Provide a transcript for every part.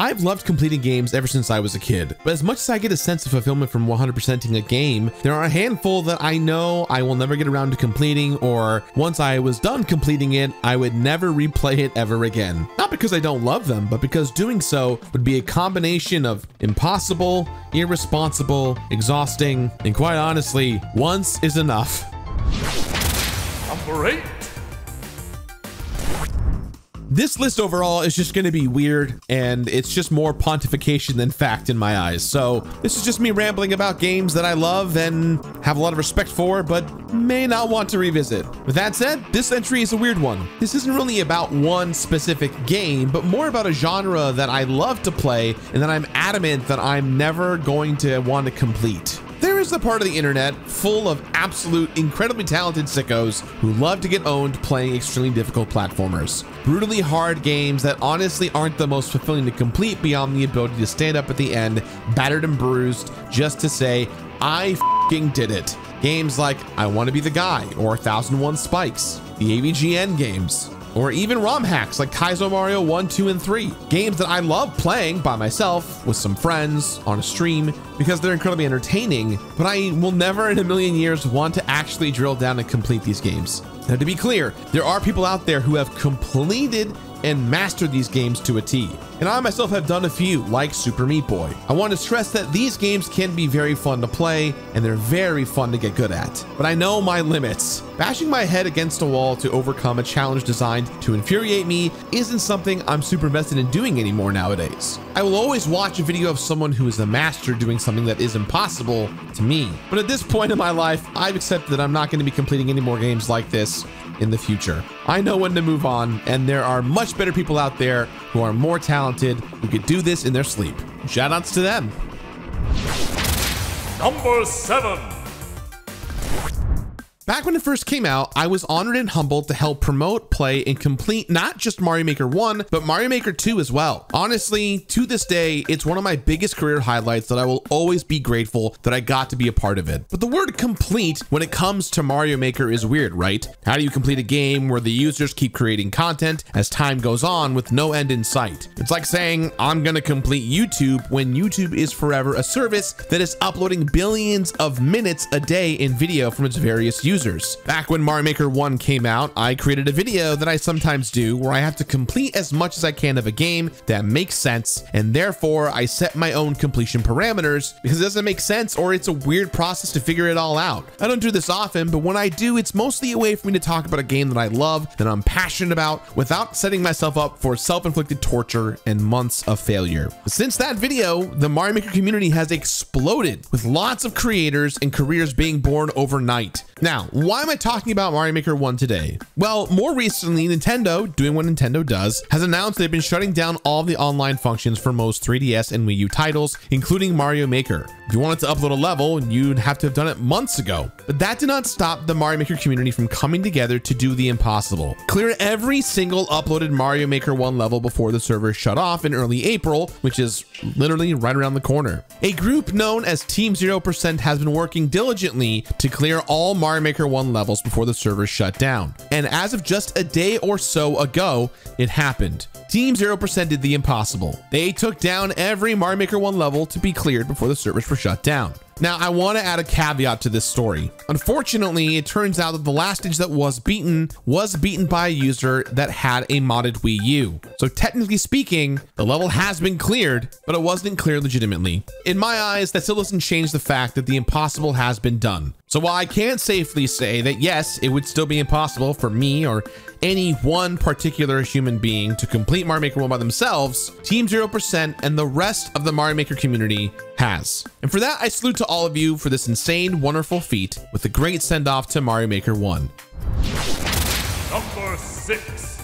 I've loved completing games ever since I was a kid, but as much as I get a sense of fulfillment from 100%ing a game, there are a handful that I know I will never get around to completing, or once I was done completing it, I would never replay it ever again. Not because I don't love them, but because doing so would be a combination of impossible, irresponsible, exhausting, and quite honestly, once is enough. All right. This list overall is just going to be weird, and it's just more pontification than fact in my eyes. So this is just me rambling about games that I love and have a lot of respect for, but may not want to revisit. With that said, this entry is a weird one. This isn't really about one specific game, but more about a genre that I love to play and that I'm adamant that I'm never going to want to complete. There is the part of the internet full of absolute, incredibly talented sickos who love to get owned playing extremely difficult platformers. Brutally hard games that honestly aren't the most fulfilling to complete beyond the ability to stand up at the end, battered and bruised, just to say, I f***ing did it. Games like I Want to Be the Guy, or 1001 Spikes, the AVGN games, or even ROM hacks like Kaizo Mario 1, 2, and 3. Games that I love playing by myself, with some friends, on a stream, because they're incredibly entertaining, but I will never in a million years want to actually drill down and complete these games. Now, to be clear, there are people out there who have completed and mastered these games to a T, and I myself have done a few, like Super Meat Boy. I want to stress that these games can be very fun to play, and they're very fun to get good at, but I know my limits. Bashing my head against a wall to overcome a challenge designed to infuriate me isn't something I'm super invested in doing anymore nowadays. I will always watch a video of someone who is a master doing something that is impossible to me, but at this point in my life, I've accepted that I'm not going to be completing any more games like this in the future. I know when to move on, and there are much better people out there who are more talented, who could do this in their sleep. Shoutouts to them. Number 7. Back when it first came out, I was honored and humbled to help promote, play, and complete not just Mario Maker 1, but Mario Maker 2 as well. Honestly, to this day, it's one of my biggest career highlights that I will always be grateful that I got to be a part of it. But the word complete when it comes to Mario Maker is weird, right? How do you complete a game where the users keep creating content as time goes on with no end in sight? It's like saying, I'm gonna complete YouTube when YouTube is forever a service that is uploading billions of minutes a day in video from its various users. Back when Mario Maker 1 came out, I created a video that I sometimes do where I have to complete as much as I can of a game that makes sense, and therefore I set my own completion parameters because it doesn't make sense or it's a weird process to figure it all out. I don't do this often, but when I do, it's mostly a way for me to talk about a game that I love, that I'm passionate about, without setting myself up for self-inflicted torture and months of failure. Since that video, the Mario Maker community has exploded with lots of creators and careers being born overnight. Now, why am I talking about Mario Maker 1 today? Well, more recently, Nintendo, doing what Nintendo does, has announced they've been shutting down all the online functions for most 3DS and Wii U titles, including Mario Maker. If you wanted to upload a level, you'd have to have done it months ago. But that did not stop the Mario Maker community from coming together to do the impossible. Clear every single uploaded Mario Maker 1 level before the server shut off in early April, which is literally right around the corner. A group known as Team 0% has been working diligently to clear all Mario Maker 1 levels before the server shut down, and as of just a day or so ago, it happened. Team 0% did the impossible. They took down every Mario Maker 1 level to be cleared before the servers were shut down. Now, I want to add a caveat to this story. Unfortunately, it turns out that the last stage that was beaten by a user that had a modded Wii U. So technically speaking, the level has been cleared, but it wasn't cleared legitimately. In my eyes, that still doesn't change the fact that the impossible has been done. So while I can't safely say that yes, it would still be impossible for me or any one particular human being to complete Mario Maker 1 by themselves, Team 0% and the rest of the Mario Maker community has. And for that, I salute to all of you for this insane, wonderful feat with a great send-off to Mario Maker 1. Number 6.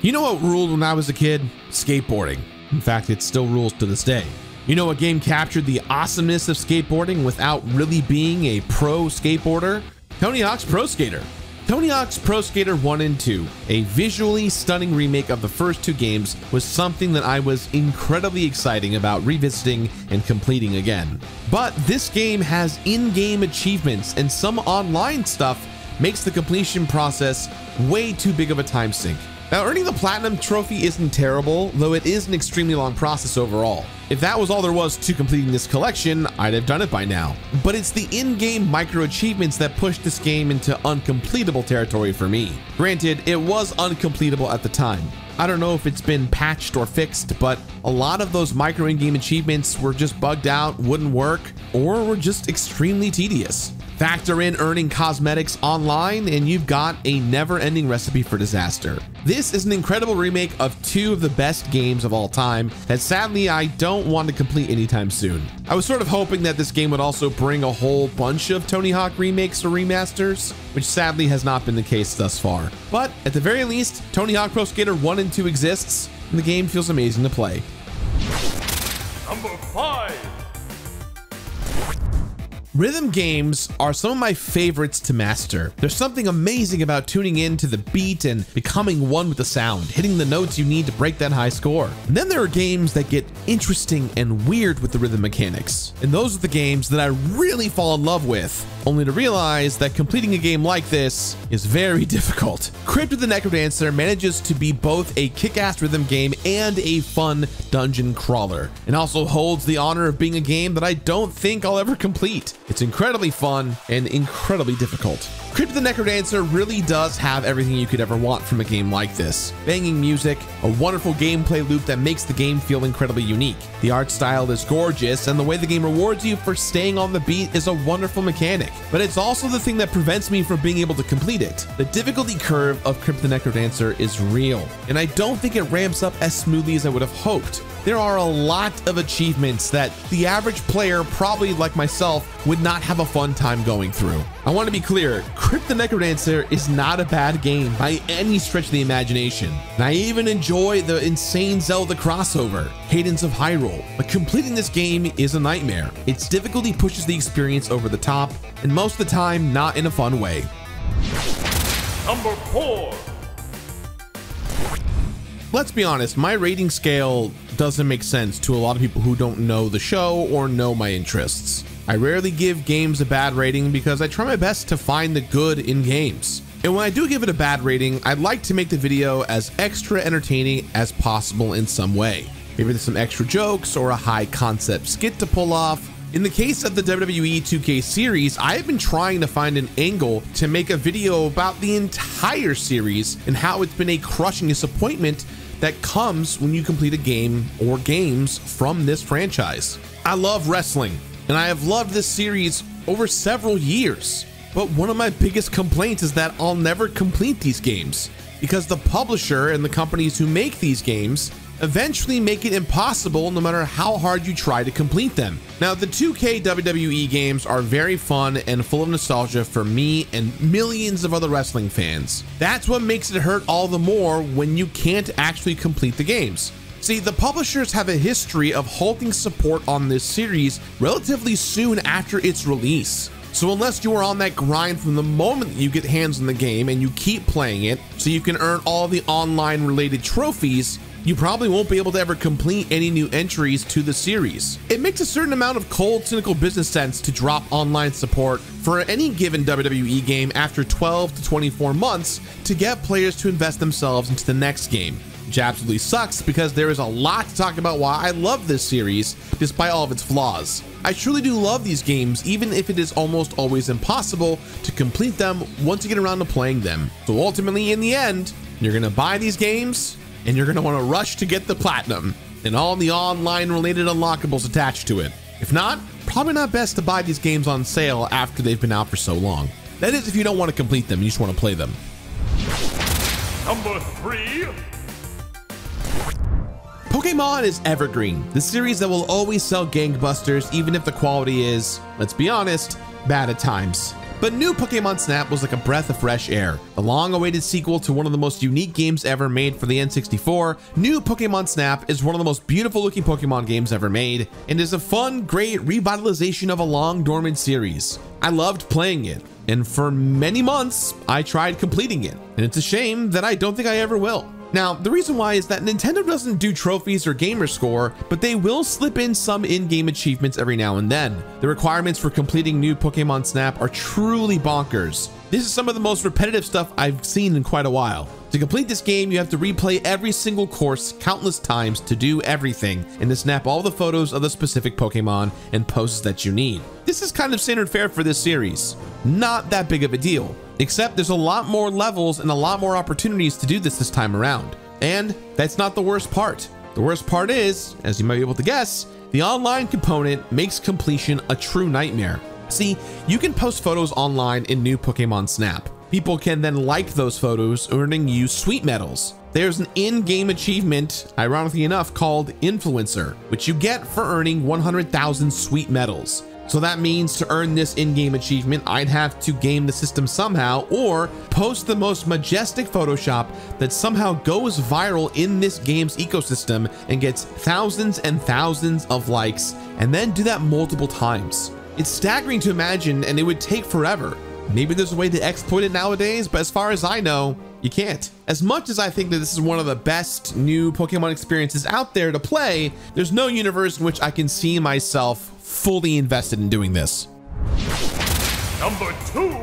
You know what ruled when I was a kid? Skateboarding. In fact, it still rules to this day. You know what game captured the awesomeness of skateboarding without really being a pro skateboarder? Tony Hawk's Pro Skater. Tony Hawk's Pro Skater 1 and 2, a visually stunning remake of the first two games, was something that I was incredibly excited about revisiting and completing again. But this game has in-game achievements, and some online stuff makes the completion process way too big of a time sink. Now, earning the Platinum Trophy isn't terrible, though it is an extremely long process overall. If that was all there was to completing this collection, I'd have done it by now. But it's the in-game micro-achievements that pushed this game into uncompletable territory for me. Granted, it was uncompletable at the time. I don't know if it's been patched or fixed, but a lot of those micro in-game achievements were just bugged out, wouldn't work, or were just extremely tedious. Factor in earning cosmetics online, and you've got a never-ending recipe for disaster. This is an incredible remake of two of the best games of all time that sadly I don't want to complete anytime soon. I was sort of hoping that this game would also bring a whole bunch of Tony Hawk remakes or remasters, which sadly has not been the case thus far. But at the very least, Tony Hawk Pro Skater 1 and 2 exists, and the game feels amazing to play. Number 5. Rhythm games are some of my favorites to master. There's something amazing about tuning in to the beat and becoming one with the sound, hitting the notes you need to break that high score. And then there are games that get interesting and weird with the rhythm mechanics. And those are the games that I really fall in love with, only to realize that completing a game like this is very difficult. Crypt of the NecroDancer manages to be both a kick-ass rhythm game and a fun dungeon crawler, and also holds the honor of being a game that I don't think I'll ever complete. It's incredibly fun and incredibly difficult. Crypt of the NecroDancer really does have everything you could ever want from a game like this. Banging music, a wonderful gameplay loop that makes the game feel incredibly unique. The art style is gorgeous, and the way the game rewards you for staying on the beat is a wonderful mechanic. But it's also the thing that prevents me from being able to complete it. The difficulty curve of Crypt of the NecroDancer is real, and I don't think it ramps up as smoothly as I would have hoped. There are a lot of achievements that the average player, probably like myself, would not have a fun time going through. I want to be clear, Crypt of the NecroDancer is not a bad game by any stretch of the imagination. And I even enjoy the insane Zelda crossover, Cadence of Hyrule, but completing this game is a nightmare. Its difficulty pushes the experience over the top, and most of the time, not in a fun way. Number 4. Let's be honest, my rating scale doesn't make sense to a lot of people who don't know the show or know my interests. I rarely give games a bad rating because I try my best to find the good in games. And when I do give it a bad rating, I'd like to make the video as extra entertaining as possible in some way. Maybe there's some extra jokes or a high concept skit to pull off. In the case of the WWE 2K series, I have been trying to find an angle to make a video about the entire series and how it's been a crushing disappointment that comes when you complete a game or games from this franchise. I love wrestling, and I have loved this series over several years, but one of my biggest complaints is that I'll never complete these games because the publisher and the companies who make these games eventually make it impossible no matter how hard you try to complete them. Now, the 2K WWE games are very fun and full of nostalgia for me and millions of other wrestling fans. That's what makes it hurt all the more when you can't actually complete the games. See, the publishers have a history of halting support on this series relatively soon after its release. So unless you are on that grind from the moment that you get hands on the game and you keep playing it so you can earn all the online related trophies, you probably won't be able to ever complete any new entries to the series. It makes a certain amount of cold, cynical business sense to drop online support for any given WWE game after 12 to 24 months to get players to invest themselves into the next game, which absolutely sucks because there is a lot to talk about why I love this series despite all of its flaws. I truly do love these games, even if it is almost always impossible to complete them once you get around to playing them. So ultimately, in the end, you're gonna buy these games, and you're going to want to rush to get the platinum and all the online related unlockables attached to it. If not, probably not best to buy these games on sale after they've been out for so long. That is if you don't want to complete them, you just want to play them. Number 3. Pokemon is evergreen, the series that will always sell gangbusters even if the quality is, let's be honest, bad at times. But New Pokemon Snap was like a breath of fresh air. The long-awaited sequel to one of the most unique games ever made for the N64, New Pokemon Snap is one of the most beautiful-looking Pokemon games ever made, and is a fun, great revitalization of a long-dormant series. I loved playing it, and for many months, I tried completing it, and it's a shame that I don't think I ever will. Now, the reason why is that Nintendo doesn't do trophies or gamer score, but they will slip in some in-game achievements every now and then. The requirements for completing New Pokemon Snap are truly bonkers. This is some of the most repetitive stuff I've seen in quite a while. To complete this game, you have to replay every single course countless times to do everything, and to snap all the photos of the specific Pokemon and poses that you need. This is kind of standard fare for this series. Not that big of a deal, except there's a lot more levels and a lot more opportunities to do this time around. And that's not the worst part. The worst part is, as you might be able to guess, the online component makes completion a true nightmare. See, you can post photos online in New Pokemon Snap. People can then like those photos, earning you sweet medals. There's an in-game achievement, ironically enough, called Influencer, which you get for earning 100,000 sweet medals. So that means to earn this in-game achievement, I'd have to game the system somehow, or post the most majestic Photoshop that somehow goes viral in this game's ecosystem and gets thousands and thousands of likes, and then do that multiple times. It's staggering to imagine, and it would take forever. Maybe there's a way to exploit it nowadays, but as far as I know, you can't. As much as I think that this is one of the best new Pokemon experiences out there to play, there's no universe in which I can see myself fully invested in doing this. Number 2.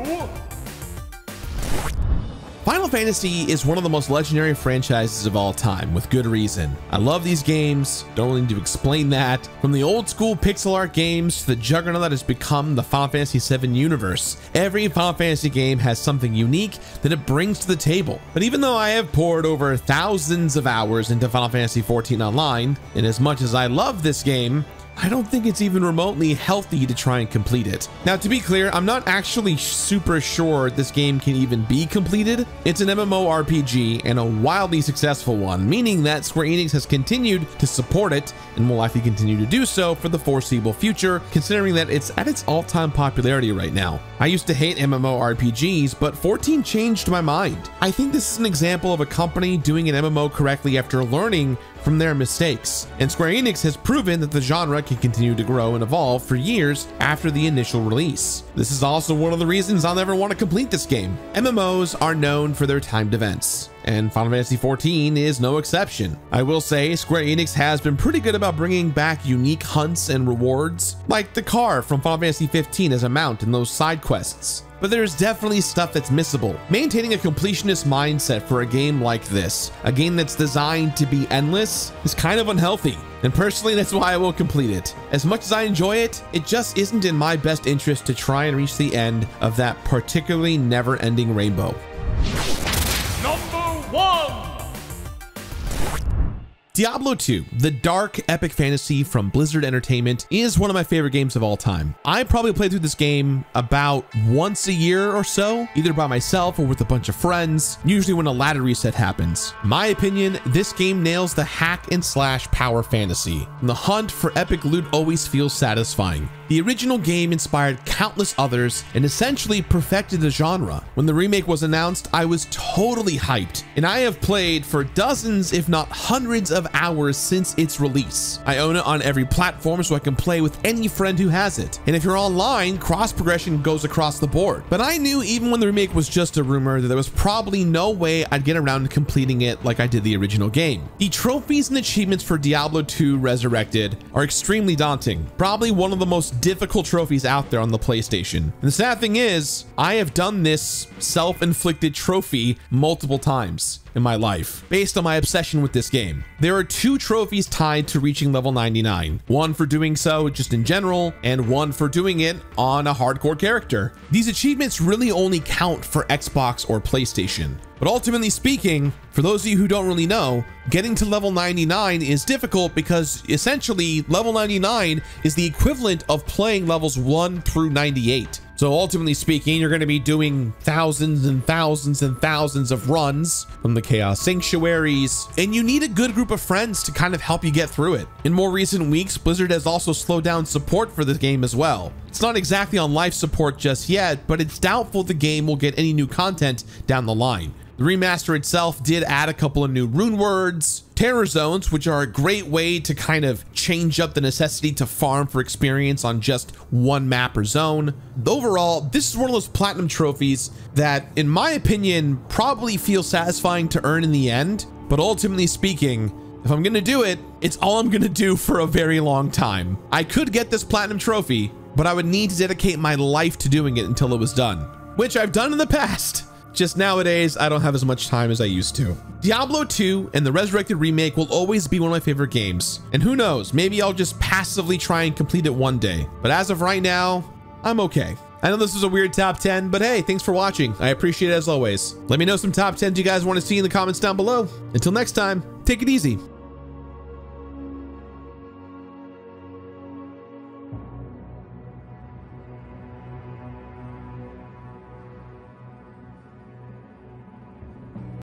Final Fantasy is one of the most legendary franchises of all time, with good reason. I love these games, don't really need to explain that. From the old school pixel art games to the juggernaut that has become the Final Fantasy VII universe, every Final Fantasy game has something unique that it brings to the table. But even though I have poured over thousands of hours into Final Fantasy XIV Online, and as much as I love this game, I don't think it's even remotely healthy to try and complete it. Now, to be clear, I'm not actually super sure this game can even be completed. It's an MMORPG and a wildly successful one, meaning that Square Enix has continued to support it and will likely continue to do so for the foreseeable future, considering that it's at its all-time popularity right now. I used to hate MMORPGs, but 14 changed my mind. I think this is an example of a company doing an MMO correctly after learning from their mistakes, and Square Enix has proven that the genre can continue to grow and evolve for years after the initial release. This is also one of the reasons I'll never want to complete this game. MMOs are known for their timed events, and Final Fantasy XIV is no exception. I will say Square Enix has been pretty good about bringing back unique hunts and rewards, like the car from Final Fantasy XV as a mount in those side quests. But there's definitely stuff that's missable. Maintaining a completionist mindset for a game like this, a game that's designed to be endless, is kind of unhealthy. And personally, that's why I won't complete it. As much as I enjoy it, it just isn't in my best interest to try and reach the end of that particularly never-ending rainbow. Number 1. Diablo 2, the dark epic fantasy from Blizzard Entertainment, is one of my favorite games of all time. I probably play through this game about once a year or so, either by myself or with a bunch of friends, usually when a ladder reset happens. My opinion, this game nails the hack and slash power fantasy, and the hunt for epic loot always feels satisfying. The original game inspired countless others and essentially perfected the genre. When the remake was announced, I was totally hyped, and I have played for dozens, if not hundreds of hours since its release. I own it on every platform so I can play with any friend who has it. And if you're online, cross progression goes across the board. But I knew even when the remake was just a rumor that there was probably no way I'd get around to completing it like I did the original game. The trophies and achievements for Diablo 2 Resurrected are extremely daunting, probably one of the most difficult trophies out there on the PlayStation. And the sad thing is, I have done this self-inflicted trophy multiple times in my life based on my obsession with this game. There are 2 trophies tied to reaching level 99, one for doing so just in general and one for doing it on a hardcore character. These achievements really only count for Xbox or PlayStation. But ultimately speaking, for those of you who don't really know, getting to level 99 is difficult because essentially level 99 is the equivalent of playing levels 1 through 98. So ultimately speaking, you're going to be doing thousands and thousands and thousands of runs from the Chaos Sanctuaries, and you need a good group of friends to kind of help you get through it. In more recent weeks, Blizzard has also slowed down support for the game as well. It's not exactly on life support just yet, but it's doubtful the game will get any new content down the line. The remaster itself did add a couple of new rune words, terror zones, which are a great way to kind of change up the necessity to farm for experience on just one map or zone. Overall, this is one of those platinum trophies that, in my opinion, probably feels satisfying to earn in the end. But ultimately speaking, if I'm gonna do it, it's all I'm gonna do for a very long time. I could get this platinum trophy, but I would need to dedicate my life to doing it until it was done. which I've done in the past. Just nowadays, I don't have as much time as I used to. Diablo 2 and the Resurrected remake will always be one of my favorite games. And who knows, maybe I'll just passively try and complete it one day. But as of right now, I'm okay. I know this was a weird top 10, but hey, thanks for watching. I appreciate it as always. Let me know some top 10s you guys want to see in the comments down below. Until next time, take it easy.